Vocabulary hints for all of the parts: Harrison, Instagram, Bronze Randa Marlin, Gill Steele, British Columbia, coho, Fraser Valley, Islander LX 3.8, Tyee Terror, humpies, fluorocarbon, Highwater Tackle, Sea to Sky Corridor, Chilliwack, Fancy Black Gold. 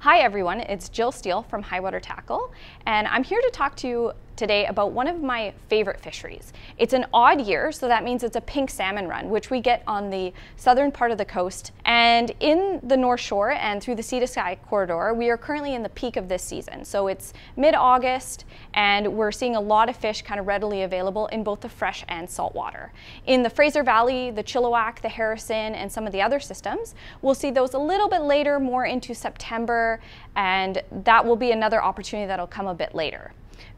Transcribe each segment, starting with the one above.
Hi everyone, it's Gill Steele from Highwater Tackle, and I'm here to talk to you today about one of my favorite fisheries. It's an odd year, so that means it's a pink salmon run, which we get on the southern part of the coast and in the North Shore and through the Sea to Sky Corridor. We are currently in the peak of this season, so it's mid-August, and we're seeing a lot of fish kind of readily available in both the fresh and salt water. In the Fraser Valley, the Chilliwack, the Harrison, and some of the other systems, we'll see those a little bit later, more into September, and that will be another opportunity that'll come a bit later.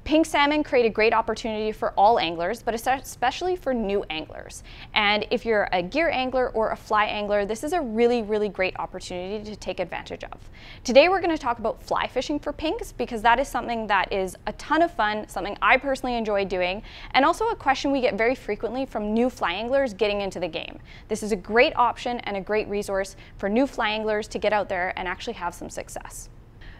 Pink salmon create a great opportunity for all anglers, but especially for new anglers. And if you're a gear angler or a fly angler, this is a really great opportunity to take advantage of. Today we're going to talk about fly fishing for pinks, because that is something that is a ton of fun, something I personally enjoy doing, and also a question we get very frequently from new fly anglers getting into the game. This is a great option and a great resource for new fly anglers to get out there and actually have some success.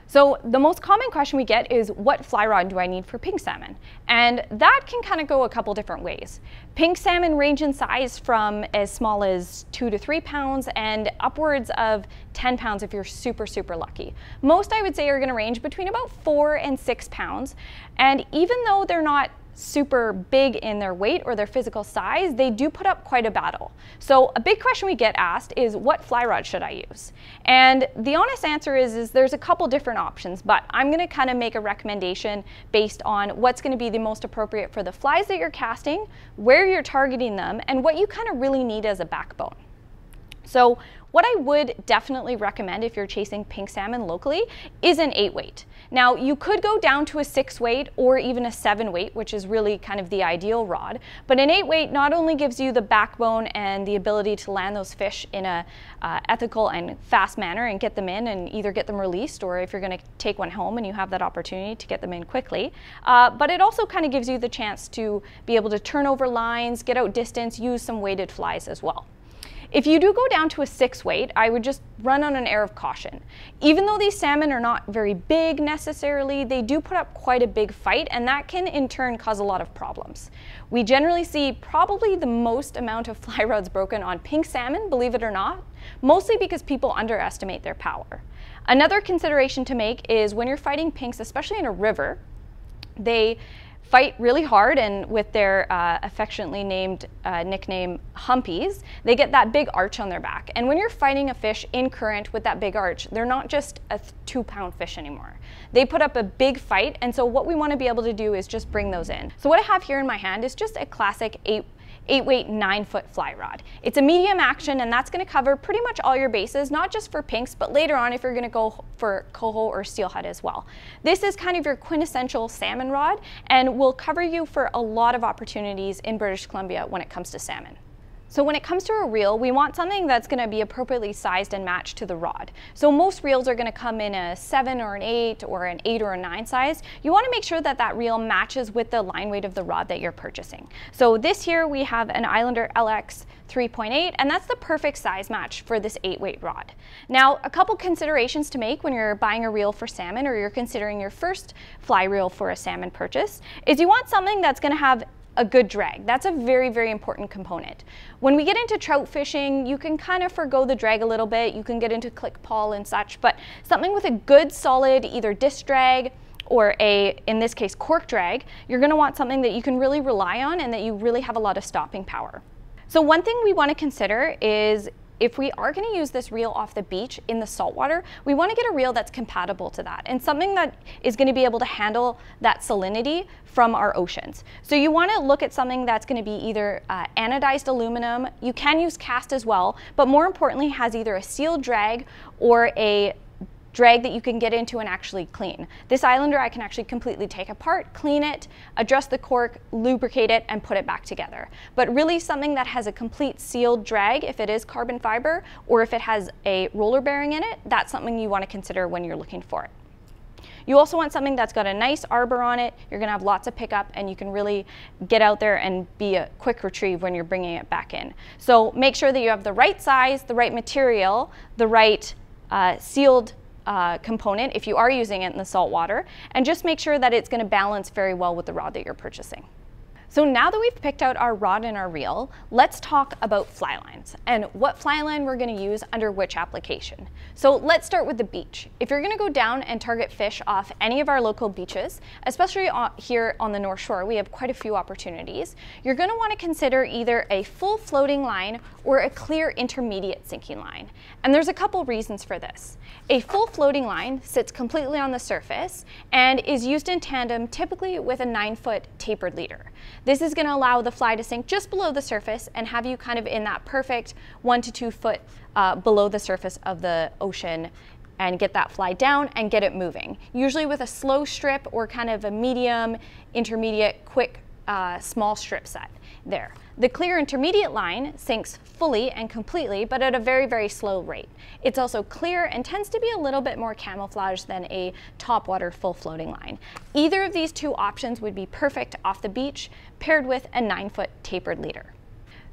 So the most common question we get is, what fly rod do I need for pink salmon? And that can kind of go a couple different ways. Pink salmon range in size from as small as 2 to 3 pounds and upwards of 10 pounds if you're super lucky. Most I would say are going to range between about 4 and 6 pounds. And even though they're not super big in their weight or their physical size, they do put up quite a battle. So a big question we get asked is, what fly rod should I use? And the honest answer is there's a couple different options, but I'm going to kind of make a recommendation based on what's going to be the most appropriate for the flies that you're casting, where you're targeting them, and what you kind of really need as a backbone. So what I would definitely recommend if you're chasing pink salmon locally is an 8-weight. Now, you could go down to a 6-weight or even a 7-weight, which is really kind of the ideal rod, but an 8-weight not only gives you the backbone and the ability to land those fish in a ethical and fast manner and get them in and either get them released, or if you're going to take one home and you have that opportunity, to get them in quickly, but it also kind of gives you the chance to be able to turn over lines, get out distance, use some weighted flies as well. If you do go down to a 6-weight, I would just run on an air of caution. Even though these salmon are not very big necessarily, they do put up quite a big fight, and that can in turn cause a lot of problems. We generally see probably the most amount of fly rods broken on pink salmon, believe it or not, mostly because people underestimate their power. Another consideration to make is when you're fighting pinks, especially in a river, they fight really hard, and with their affectionately named nickname humpies, they get that big arch on their back. And when you're fighting a fish in current with that big arch, they're not just a 2-pound fish anymore. They put up a big fight, and so what we want to be able to do is just bring those in. So what I have here in my hand is just a classic 8-weight 9-foot fly rod. It's a medium action, and that's going to cover pretty much all your bases, not just for pinks, but later on if you're going to go for coho or steelhead as well. This is kind of your quintessential salmon rod and will cover you for a lot of opportunities in British Columbia when it comes to salmon. So when it comes to a reel, we want something that's going to be appropriately sized and matched to the rod. So most reels are going to come in a 7 or an 8 or an 8 or a 9 size. You want to make sure that that reel matches with the line weight of the rod that you're purchasing. So this here we have an Islander LX 3.8, and that's the perfect size match for this 8-weight rod. Now, a couple considerations to make when you're buying a reel for salmon, or you're considering your first fly reel for a salmon purchase, is you want something that's going to have a good drag. That's a very important component. When we get into trout fishing, you can kind of forgo the drag a little bit. You can get into click pole and such, but something with a good solid either disc drag or a, in this case, cork drag, you're going to want something that you can really rely on and that you really have a lot of stopping power. So one thing we want to consider is, if we are going to use this reel off the beach in the salt water, we want to get a reel that's compatible to that and something that is going to be able to handle that salinity from our oceans. So you want to look at something that's going to be either anodized aluminum, you can use cast as well, but more importantly has either a sealed drag or a drag that you can get into and actually clean. This Islander I can actually completely take apart, clean it, adjust the cork, lubricate it, and put it back together. But really something that has a complete sealed drag, if it is carbon fiber or if it has a roller bearing in it, that's something you want to consider when you're looking for it. You also want something that's got a nice arbor on it, you're going to have lots of pickup, and you can really get out there and be a quick retrieve when you're bringing it back in. So make sure that you have the right size, the right material, the right sealed component if you are using it in the salt water, and just make sure that it's going to balance very well with the rod that you're purchasing. So now that we've picked out our rod and our reel, let's talk about fly lines and what fly line we're going to use under which application. So let's start with the beach. If you're going to go down and target fish off any of our local beaches, especially here on the North Shore, we have quite a few opportunities, you're going to want to consider either a full floating line or a clear intermediate sinking line. And there's a couple reasons for this. A full floating line sits completely on the surface and is used in tandem typically with a 9-foot tapered leader. This is going to allow the fly to sink just below the surface and have you kind of in that perfect 1 to 2 foot below the surface of the ocean and get that fly down and get it moving. Usually with a slow strip or kind of a medium, intermediate, quick, small strip set there. The clear intermediate line sinks fully and completely, but at a very, very slow rate. It's also clear and tends to be a little bit more camouflaged than a topwater full floating line. Either of these two options would be perfect off the beach, paired with a 9-foot tapered leader.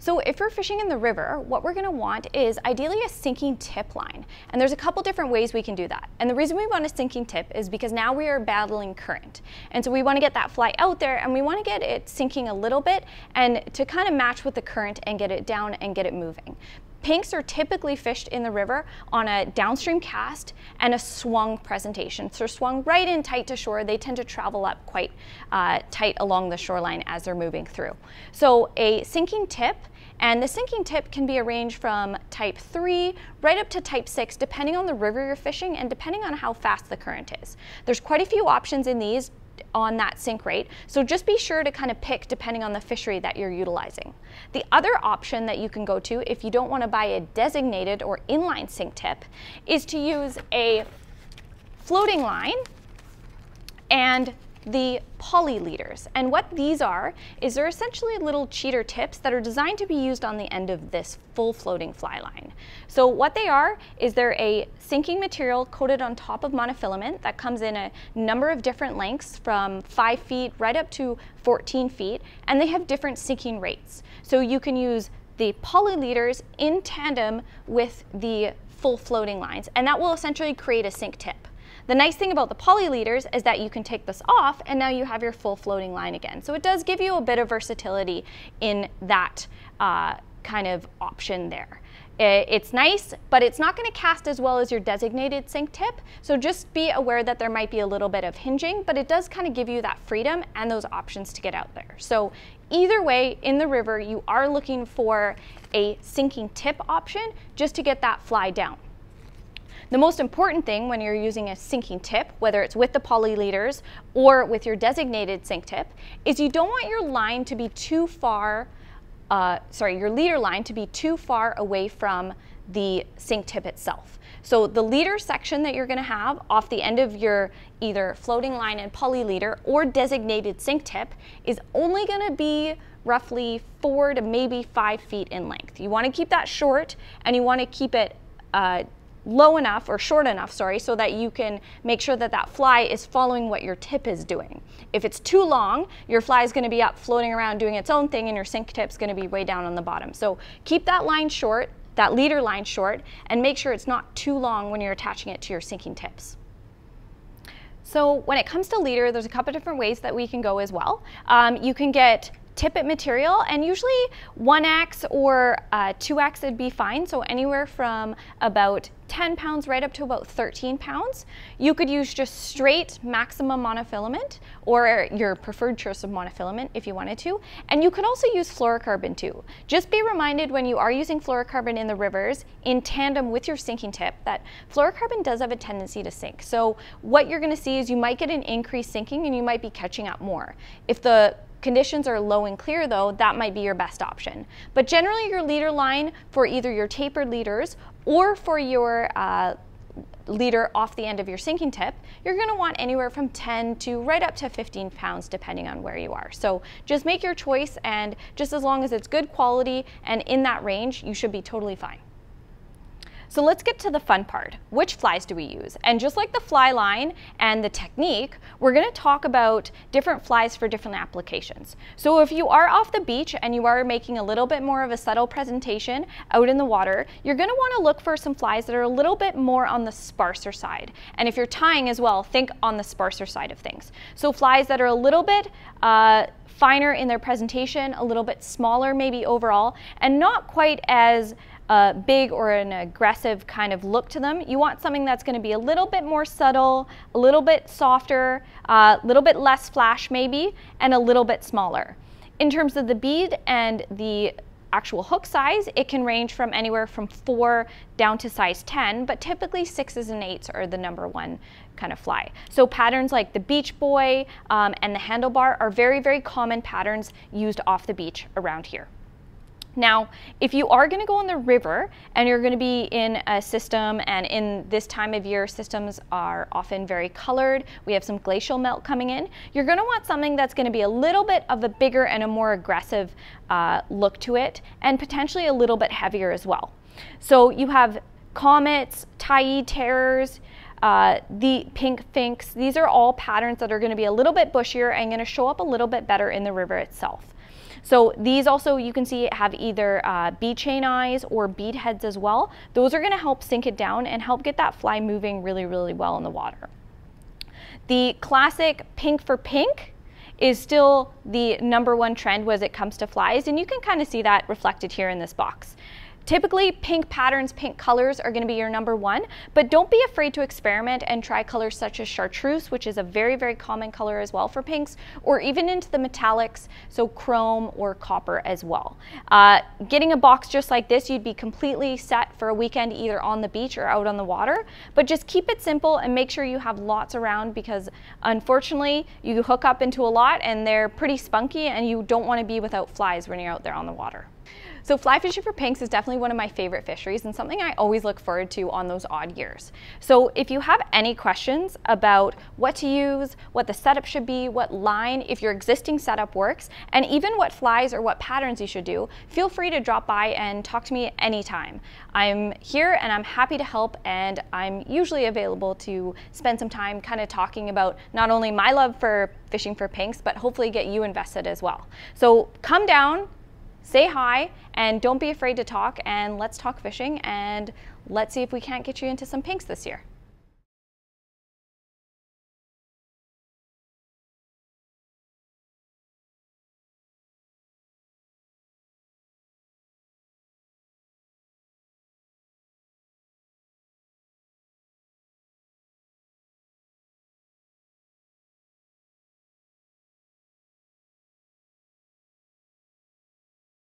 So if we're fishing in the river, what we're going to want is ideally a sinking tip line. And there's a couple different ways we can do that. And the reason we want a sinking tip is because now we are battling current. And so we want to get that fly out there and we want to get it sinking a little bit and to kind of match with the current and get it down and get it moving. Pinks are typically fished in the river on a downstream cast and a swung presentation. So they're swung right in tight to shore. They tend to travel up quite tight along the shoreline as they're moving through. So a sinking tip, and the sinking tip can be arranged from type 3 right up to type 6 depending on the river you're fishing and depending on how fast the current is. There's quite a few options in these on that sink rate, so just be sure to kind of pick depending on the fishery that you're utilizing. The other option that you can go to if you don't want to buy a designated or inline sink tip is to use a floating line and the poly leaders. And what these are is they're essentially little cheater tips that are designed to be used on the end of this full floating fly line. So what they are is they're a sinking material coated on top of monofilament that comes in a number of different lengths from 5 feet right up to 14 feet, and they have different sinking rates. So you can use the poly leaders in tandem with the full floating lines, and that will essentially create a sink tip. The nice thing about the poly leaders is that you can take this off and now you have your full floating line again. So it does give you a bit of versatility in that kind of option there. It's nice, but it's not going to cast as well as your designated sink tip. So just be aware that there might be a little bit of hinging, but it does kind of give you that freedom and those options to get out there. So either way, in the river, you are looking for a sinking tip option just to get that fly down. The most important thing when you're using a sinking tip, whether it's with the poly leaders or with your designated sink tip, is you don't want your line to be too far, your leader line to be too far away from the sink tip itself. So the leader section that you're going to have off the end of your either floating line and poly leader or designated sink tip is only going to be roughly 4 to maybe 5 feet in length. You want to keep that short and you want to keep it low enough or short enough, so that you can make sure that that fly is following what your tip is doing. If it's too long, your fly is going to be up floating around doing its own thing and your sink tip's going to be way down on the bottom. So keep that line short, that leader line short, and make sure it's not too long when you're attaching it to your sinking tips. So when it comes to leader, there's a couple different ways that we can go as well. You can get tippet material, and usually 1x or 2x would be fine, so anywhere from about 10 pounds right up to about 13 pounds. You could use just straight maximum monofilament or your preferred choice of monofilament if you wanted to, and you could also use fluorocarbon too. Just be reminded when you are using fluorocarbon in the rivers in tandem with your sinking tip that fluorocarbon does have a tendency to sink. So what you're going to see is you might get an increased sinking and you might be catching up more. If the conditions are low and clear though, that might be your best option. But generally your leader line for either your tapered leaders or for your leader off the end of your sinking tip, you're going to want anywhere from 10 to right up to 15 pounds depending on where you are. So just make your choice, and just as long as it's good quality and in that range, you should be totally fine. So let's get to the fun part. Which flies do we use? And just like the fly line and the technique, we're going to talk about different flies for different applications. So if you are off the beach and you are making a little bit more of a subtle presentation out in the water, you're going to want to look for some flies that are a little bit more on the sparser side. And if you're tying as well, think on the sparser side of things. So flies that are a little bit finer in their presentation, a little bit smaller maybe overall, and not quite as big or an aggressive kind of look to them. You want something that's going to be a little bit more subtle, a little bit softer, a little bit less flash maybe, and a little bit smaller. In terms of the bead and the actual hook size, it can range from anywhere from 4 down to size 10, but typically 6s and 8s are the number one kind of fly. So patterns like the beach boy and the handlebar are very, very common patterns used off the beach around here. Now, if you are going to go on the river and you're going to be in a system, and in this time of year, systems are often very colored, we have some glacial melt coming in, you're going to want something that's going to be a little bit of a bigger and a more aggressive look to it, and potentially a little bit heavier as well. So you have comets, tyee terrors, the pink finks. These are all patterns that are going to be a little bit bushier and going to show up a little bit better in the river itself. So these also, you can see, have either bead chain eyes or bead heads as well. Those are going to help sink it down and help get that fly moving really, really well in the water. The classic pink for pink is still the number one trend as it comes to flies, and you can kind of see that reflected here in this box. Typically, pink patterns, pink colors are going to be your number one, but don't be afraid to experiment and try colors such as chartreuse, which is a very, very common color as well for pinks, or even into the metallics, so chrome or copper as well. Getting a box just like this, you'd be completely set for a weekend either on the beach or out on the water, but just keep it simple and make sure you have lots around, because unfortunately, you hook up into a lot and they're pretty spunky, and you don't want to be without flies when you're out there on the water. So fly fishing for pinks is definitely one of my favorite fisheries and something I always look forward to on those odd years. So if you have any questions about what to use, what the setup should be, what line, if your existing setup works, and even what flies or what patterns you should do, feel free to drop by and talk to me anytime. I'm here and I'm happy to help, and I'm usually available to spend some time kind of talking about not only my love for fishing for pinks, but hopefully get you invested as well. So come down, say hi, and don't be afraid to talk, and let's talk fishing, and let's see if we can't get you into some pinks this year.